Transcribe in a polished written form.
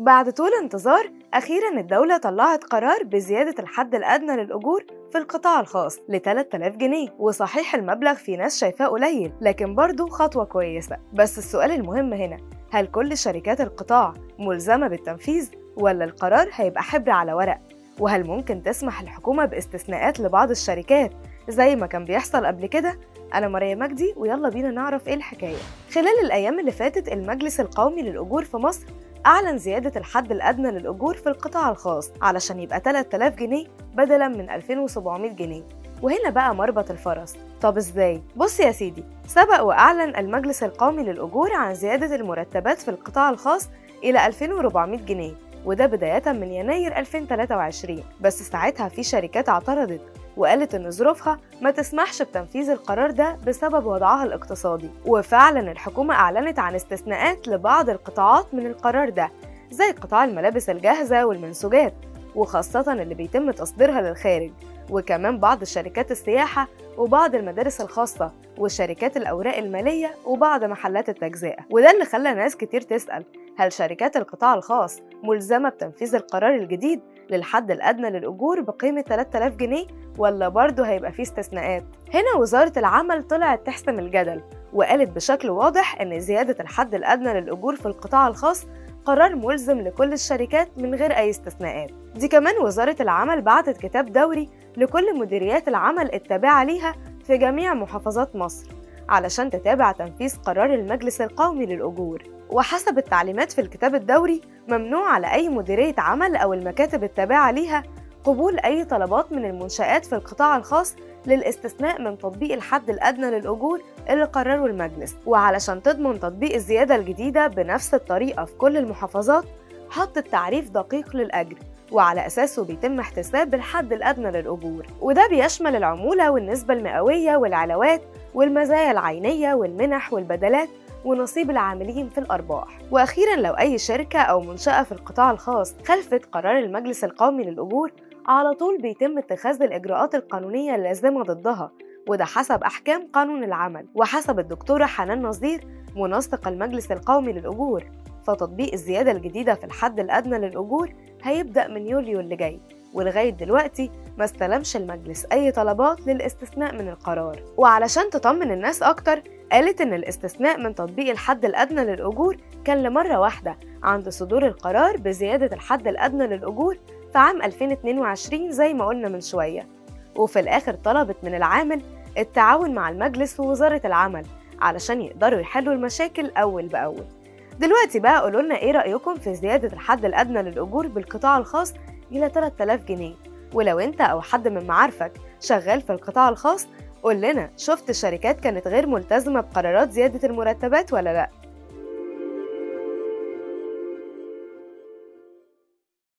بعد طول انتظار أخيراً الدولة طلعت قرار بزيادة الحد الأدنى للأجور في القطاع الخاص ل 3000 جنيه، وصحيح المبلغ في ناس شايفاه قليل لكن برضه خطوة كويسة. بس السؤال المهم هنا، هل كل شركات القطاع ملزمة بالتنفيذ ولا القرار هيبقى حبر على ورق؟ وهل ممكن تسمح الحكومة باستثناءات لبعض الشركات زي ما كان بيحصل قبل كده؟ أنا مريم مجدي ويلا بينا نعرف إيه الحكاية. خلال الأيام اللي فاتت المجلس القومي للأجور في مصر أعلن زيادة الحد الأدنى للأجور في القطاع الخاص علشان يبقى 3000 جنيه بدلاً من 2700 جنيه، وهنا بقى مربط الفرس. طب إزاي؟ بص يا سيدي، سبق وأعلن المجلس القومي للأجور عن زيادة المرتبات في القطاع الخاص إلى 2400 جنيه وده بداية من يناير 2023، بس ساعتها في شركات اعترضت وقالت إن ظروفها ما تسمحش بتنفيذ القرار ده بسبب وضعها الاقتصادي، وفعلا الحكومة أعلنت عن استثناءات لبعض القطاعات من القرار ده زي قطاع الملابس الجاهزة والمنسوجات وخاصة اللي بيتم تصديرها للخارج، وكمان بعض شركات السياحة وبعض المدارس الخاصة وشركات الأوراق المالية وبعض محلات التجزئة. وده اللي خلى ناس كتير تسأل، هل شركات القطاع الخاص ملزمة بتنفيذ القرار الجديد للحد الأدنى للأجور بقيمة 3000 جنيه ولا برضه هيبقى فيه استثناءات؟ هنا وزارة العمل طلعت تحسم الجدل وقالت بشكل واضح إن زيادة الحد الأدنى للأجور في القطاع الخاص قرار ملزم لكل الشركات من غير أي استثناءات. دي كمان وزارة العمل بعتت كتاب دوري لكل مديريات العمل التابعة ليها في جميع محافظات مصر علشان تتابع تنفيذ قرار المجلس القومي للأجور، وحسب التعليمات في الكتاب الدوري ممنوع على أي مديرية عمل أو المكاتب التابعة ليها قبول أي طلبات من المنشآت في القطاع الخاص للاستثناء من تطبيق الحد الأدنى للأجور اللي قرره المجلس. وعلشان تضمن تطبيق الزيادة الجديدة بنفس الطريقة في كل المحافظات حطت تعريف دقيق للأجر وعلى أساسه بيتم احتساب الحد الأدنى للأجور، وده بيشمل العمولة والنسبة المئوية والعلاوات والمزايا العينية والمنح والبدلات ونصيب العاملين في الأرباح. وأخيراً لو أي شركة أو منشأة في القطاع الخاص خلفت قرار المجلس القومي للأجور على طول بيتم اتخاذ الإجراءات القانونية اللازمة ضدها، وده حسب أحكام قانون العمل. وحسب الدكتورة حنان نصير منسقة المجلس القومي للأجور فتطبيق الزيادة الجديدة في الحد الأدنى للأجور هيبدأ من يوليو اللي جاي، ولغاية دلوقتي ما استلمش المجلس أي طلبات للاستثناء من القرار. وعلشان تطمن الناس أكتر قالت إن الاستثناء من تطبيق الحد الأدنى للأجور كان لمرة واحدة عند صدور القرار بزيادة الحد الأدنى للأجور في عام 2022 زي ما قلنا من شوية، وفي الآخر طلبت من العامل التعاون مع المجلس ووزارة العمل علشان يقدروا يحلوا المشاكل أول بأول. دلوقتي بقى قولوا لنا إيه رأيكم في زيادة الحد الأدنى للأجور بالقطاع الخاص إلى 3000 جنيه؟ ولو أنت أو حد من معارفك شغال في القطاع الخاص قول لنا، شفت الشركات كانت غير ملتزمة بقرارات زيادة المرتبات ولا لأ؟